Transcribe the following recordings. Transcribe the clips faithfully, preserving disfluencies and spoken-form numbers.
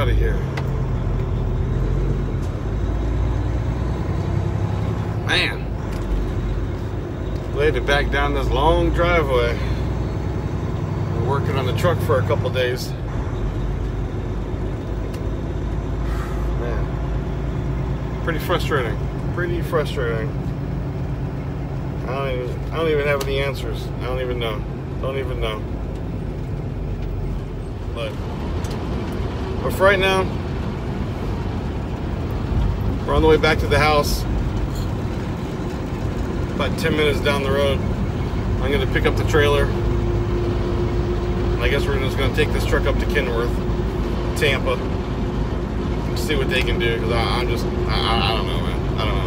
out of here. Man. Laid it back down this long driveway. Been working on the truck for a couple days. Man. Pretty frustrating. Pretty frustrating. I don't even, I don't even have any answers. I don't even know. Don't even know. But, but for right now, we're on the way back to the house. About ten minutes down the road, I'm going to pick up the trailer. And I guess we're just going to take this truck up to Kenworth, Tampa, and see what they can do. Because I'm just, I, I don't know, man. I don't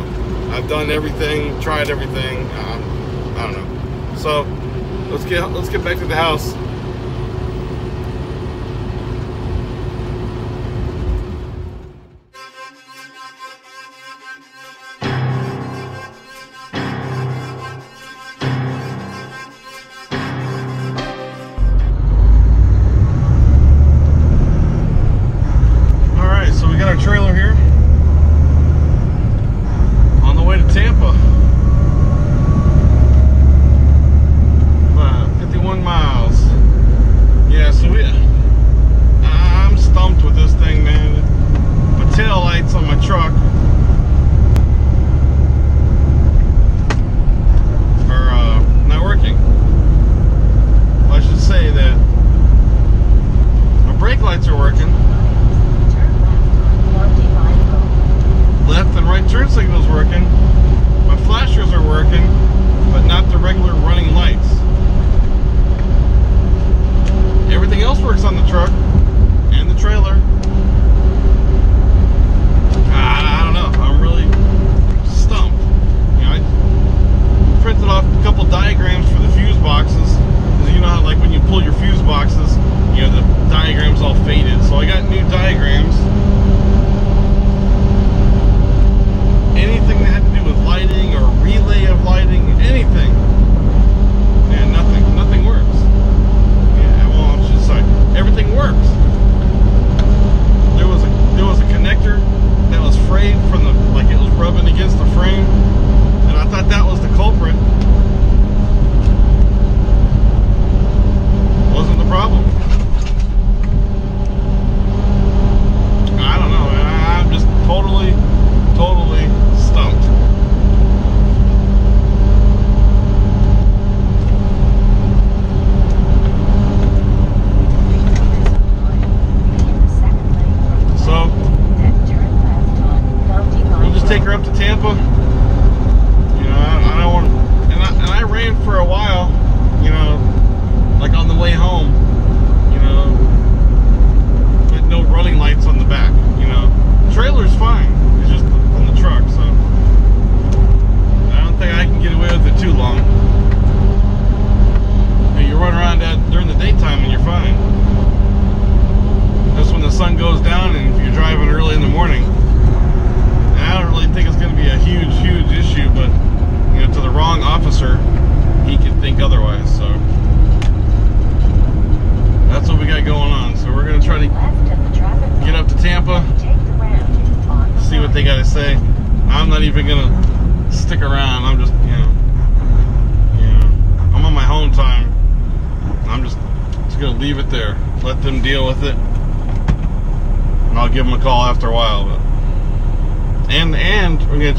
know. I've done everything, tried everything. Um, I don't know. So let's get let's get back to the house.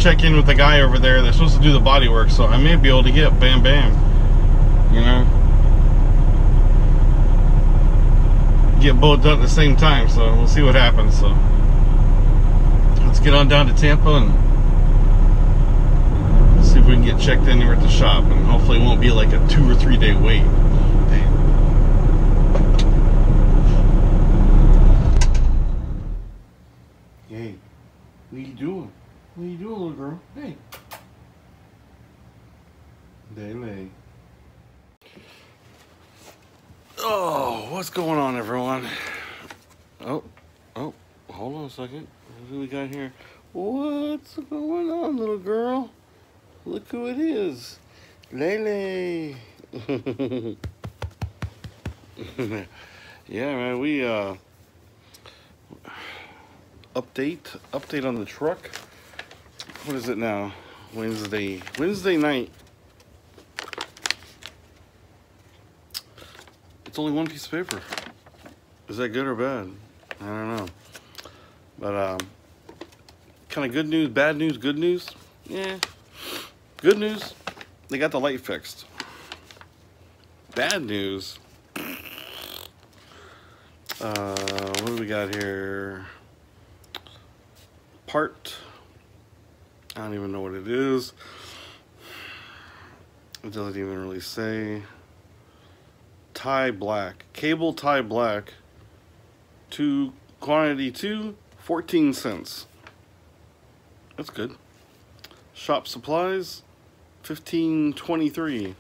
Check in with the guy over there. They're supposed to do the body work, so I may be able to get bam bam, you know, get both done at the same time. So we'll see what happens. So let's get on down to Tampa and see if we can get checked in here at the shop, and hopefully it won't be like a two or three day wait. Damn. Hey, what are you doing? What are you doing, little girl? Hey. Dele. Oh, what's going on, everyone? Oh, oh, hold on a second. What do we got here? What's going on, little girl? Look who it is. Lele. Yeah, man, we, uh... update update on the truck. What is it now? Wednesday Wednesday night. It's only one piece of paper. Is that good or bad? I don't know. But um, kind of good news, bad news, good news. Yeah. Good news, they got the light fixed. Bad news. Uh, what do we got here? Part. I don't even know what it is. It doesn't even really say. Tie black. Cable tie black. Two, quantity two, fourteen cents. That's good. Shop supplies, fifteen twenty-three.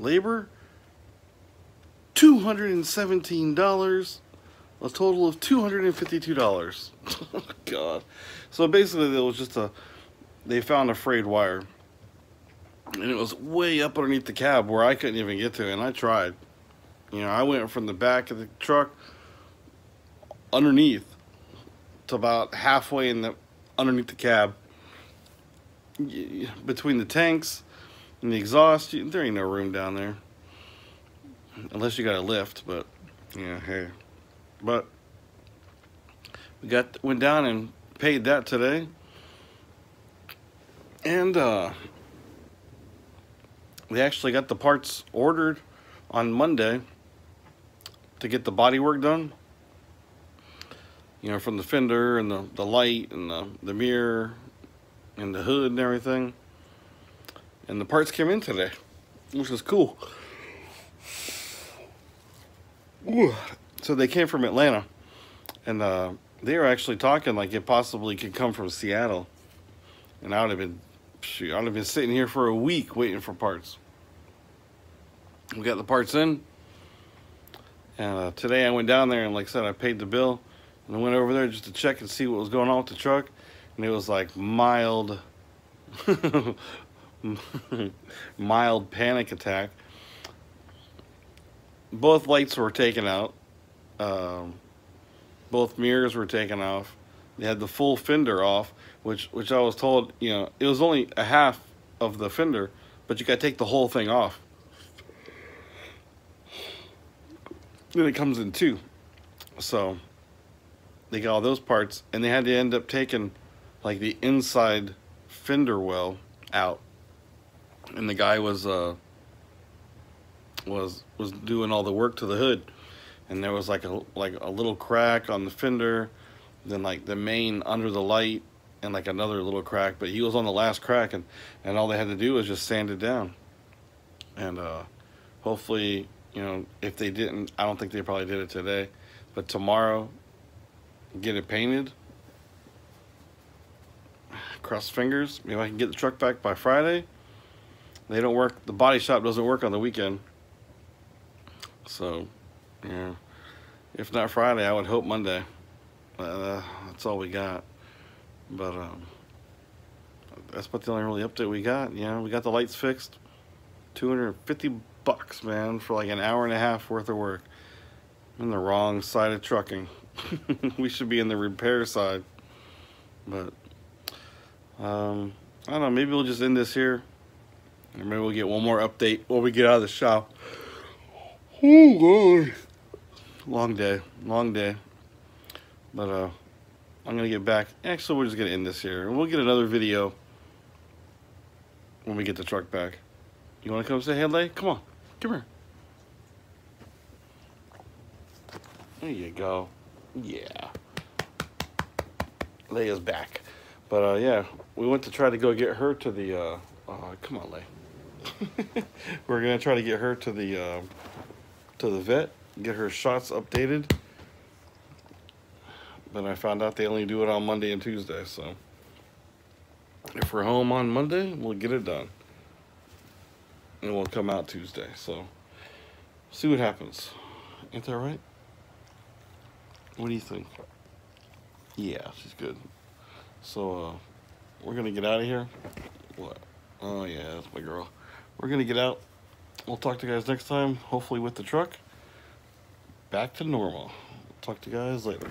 Labor, two hundred seventeen dollars, a total of two hundred fifty-two dollars. Oh, God. So basically, it was just a, they found a frayed wire. And it was way up underneath the cab where I couldn't even get to, and I tried. You know, I went from the back of the truck underneath to about halfway in the underneath the cab, between the tanks and the exhaust. You, there ain't no room down there unless you got a lift, but yeah, hey. But we got went down and paid that today, and uh we actually got the parts ordered on Monday to get the body work done, you know, from the fender and the, the light and the, the mirror and the hood and everything. And the parts came in today, which is cool. Ooh. So they came from Atlanta, and uh, they were actually talking like it possibly could come from Seattle. And I would have been, shoot, I would have been sitting here for a week waiting for parts. We got the parts in, and uh, today I went down there and, like I said, I paid the bill, and I went over there just to check and see what was going on with the truck, and it was like mild. Mild panic attack. Both lights were taken out. Um, both mirrors were taken off. They had the full fender off, which which I was told, you know, it was only a half of the fender, but you got to take the whole thing off. Then it comes in two. So they got all those parts, and they had to end up taking like the inside fender well out. And the guy was uh was was doing all the work to the hood, and there was like a like a little crack on the fender, then like the main under the light, and like another little crack, but he was on the last crack, and and all they had to do was just sand it down. And uh hopefully, you know, if they didn't, I don't think they probably did it today, but tomorrow get it painted. Cross fingers, maybe I can get the truck back by Friday. They don't work, the body shop doesn't work on the weekend. So, yeah. If not Friday, I would hope Monday. Uh, that's all we got. But, um, that's about the only really update we got. You know, we got the lights fixed. two hundred fifty bucks, man, for like an hour and a half worth of work. I'm in the wrong side of trucking. We should be in the repair side. But, um, I don't know, maybe we'll just end this here. Or maybe we'll get one more update when we get out of the shop. Oh, Lord. Long day. Long day. But uh, I'm going to get back. Actually, we're just going to end this here. And we'll get another video when we get the truck back. You want to come say hey, Leia? Come on. Come here. There you go. Yeah. Leia's back. But, uh, yeah. We went to try to go get her to the... Uh, uh, come on, Leia. We're gonna try to get her to the uh, to the vet, get her shots updated. But I found out they only do it on Monday and Tuesday, so if we're home on Monday, we'll get it done, and we'll come out Tuesday. So see what happens. Ain't that right? What do you think? Yeah, she's good. So uh, we're gonna get out of here. What? Oh yeah, that's my girl. We're going to get out. We'll talk to you guys next time, hopefully with the truck back to normal. talk to you guys later.